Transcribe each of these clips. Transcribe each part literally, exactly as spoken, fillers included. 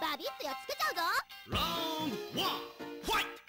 バビッとやっつけちゃうぞ。ラウンドワンファイト。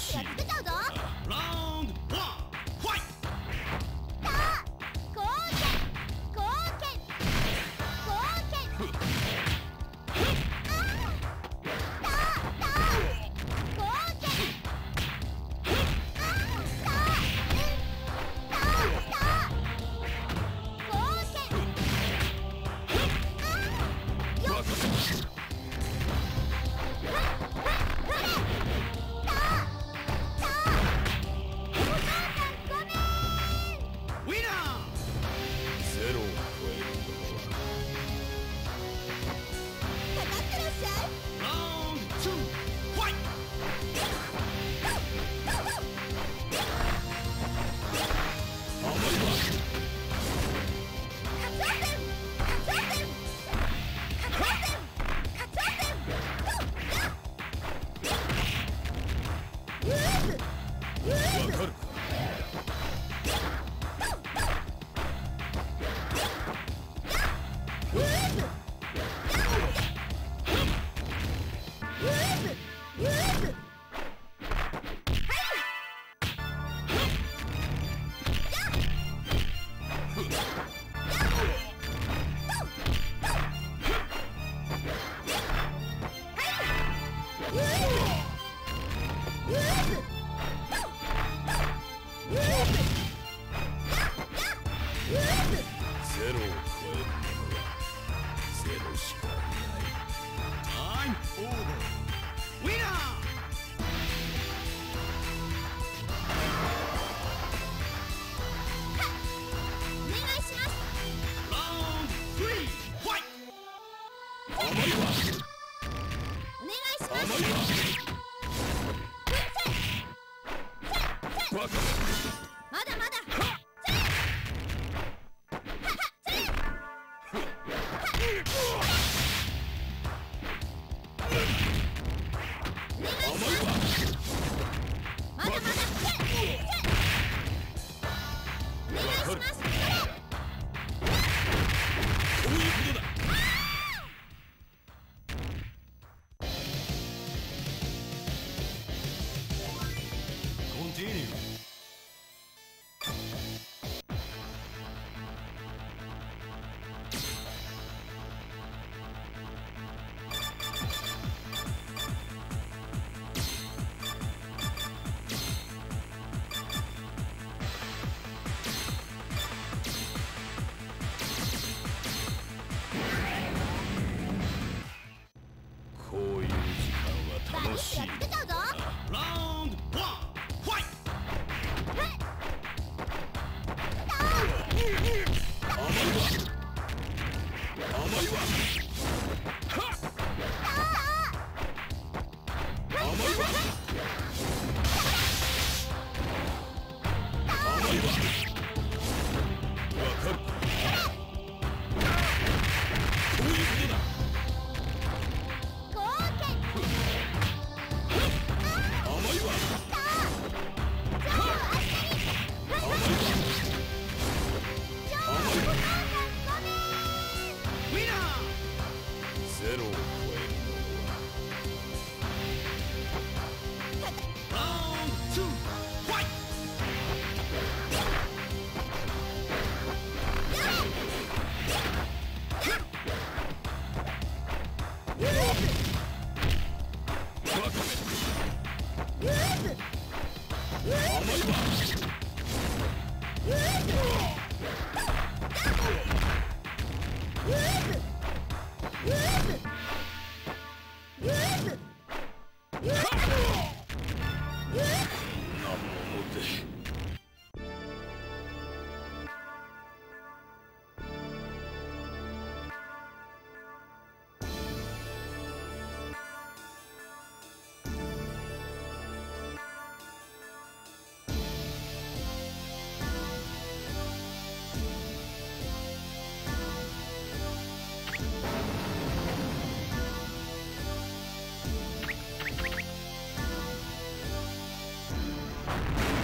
しやってたぞ。ラウンドワンファイト。さあ貢献貢献貢献。さあさあ貢献。さあさあさあ貢献。よし。you